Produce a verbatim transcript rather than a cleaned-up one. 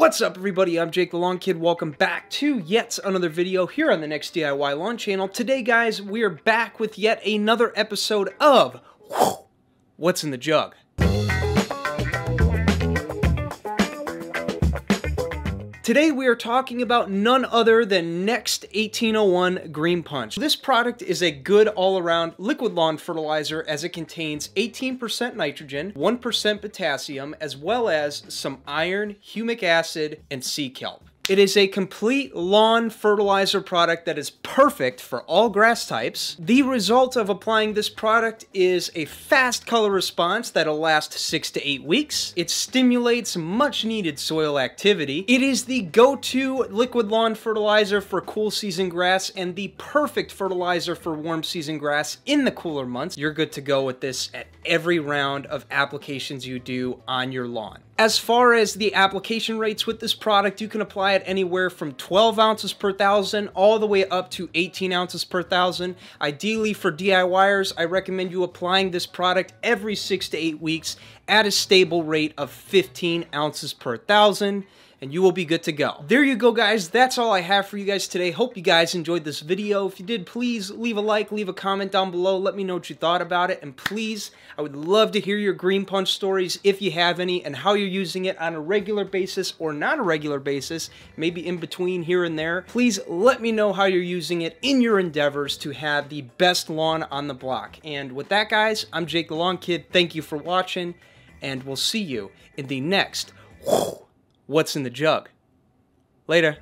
What's up, everybody? I'm Jake the Lawn Kid. Welcome back to yet another video here on the Next D I Y Lawn Channel. Today, guys, we are back with yet another episode of What's in the Jug. Today we are talking about none other than N-Ext eighteen oh one GreeNe Punch. This product is a good all-around liquid lawn fertilizer as it contains eighteen percent nitrogen, one percent potassium, as well as some iron, humic acid, and sea kelp. It is a complete lawn fertilizer product that is perfect for all grass types. The result of applying this product is a fast color response that'll last six to eight weeks. It stimulates much needed soil activity. It is the go-to liquid lawn fertilizer for cool season grass and the perfect fertilizer for warm season grass in the cooler months. You're good to go with this at every round of applications you do on your lawn. As far as the application rates with this product, you can apply it anywhere from twelve ounces per thousand all the way up to eighteen ounces per thousand. Ideally for D I Y ers, I recommend you applying this product every six to eight weeks at a stable rate of fifteen ounces per thousand, and you will be good to go. There you go, guys. That's all I have for you guys today. Hope you guys enjoyed this video. If you did, please leave a like, leave a comment down below. Let me know what you thought about it. And please, I would love to hear your GreeNe Punch stories if you have any and how you're using it on a regular basis or not a regular basis, maybe in between here and there. Please let me know how you're using it in your endeavors to have the best lawn on the block. And with that, guys, I'm Jake the Lawn Kid. Thank you for watching, and we'll see you in the next What's in the Jug. Later.